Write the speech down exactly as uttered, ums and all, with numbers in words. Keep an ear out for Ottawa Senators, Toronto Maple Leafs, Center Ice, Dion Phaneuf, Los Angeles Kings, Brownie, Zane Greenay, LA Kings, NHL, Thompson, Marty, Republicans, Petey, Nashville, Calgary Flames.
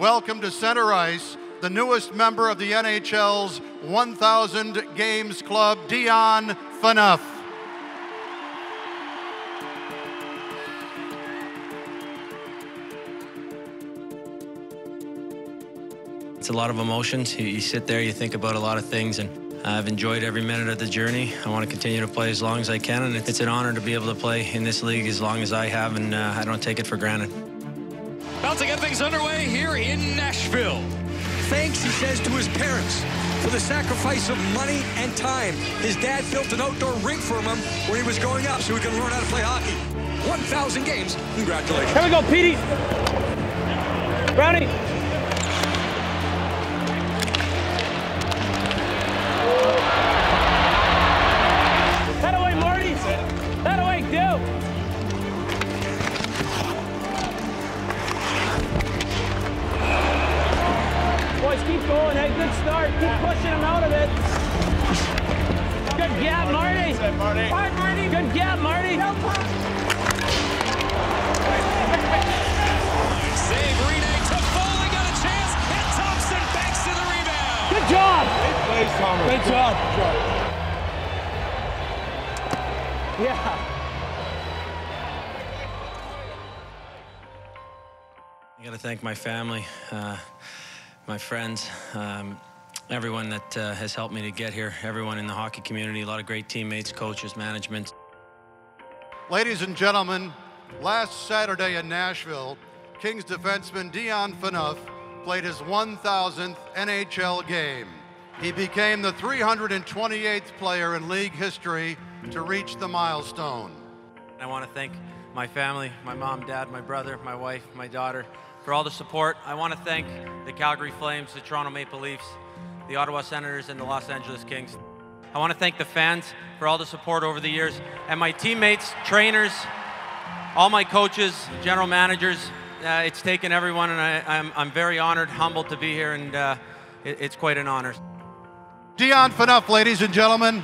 Welcome to Center Ice, the newest member of the N H L's one thousand Games Club, Dion Phaneuf. It's a lot of emotions. You, you sit there, you think about a lot of things, and I've enjoyed every minute of the journey. I want to continue to play as long as I can, and it's an honor to be able to play in this league as long as I have, and uh, I don't take it for granted. About to get things underway here in Nashville. Thanks, he says, to his parents for the sacrifice of money and time. His dad built an outdoor rink for him when he was growing up so he could learn how to play hockey. one thousand games. Congratulations. Here we go, Petey. Brownie. That away, Marty. That away, Dion. Keep going, hey, good start. Keep pushing him out of it. Good gap, Marty. Hi, Marty. Good gap, Marty. Zane Greenay to fall, he got a chance, and Thompson backs to the rebound. Good job. Good job. Yeah. I gotta thank my family. Uh, My friends, um, everyone that uh, has helped me to get here, everyone in the hockey community, a lot of great teammates, coaches, management. Ladies and gentlemen, last Saturday in Nashville, Kings defenseman Dion Phaneuf played his one thousandth N H L game. He became the three hundred twenty-eighth player in league history to reach the milestone. I want to thank my family, my mom, dad, my brother, my wife, my daughter, for all the support. I want to thank the Calgary Flames, the Toronto Maple Leafs, the Ottawa Senators, and the Los Angeles Kings. I want to thank the fans for all the support over the years, and my teammates, trainers, all my coaches, general managers. Uh, it's taken everyone, and I, I'm, I'm very honored, humbled to be here, and uh, it, it's quite an honor. Dion Phaneuf, ladies and gentlemen.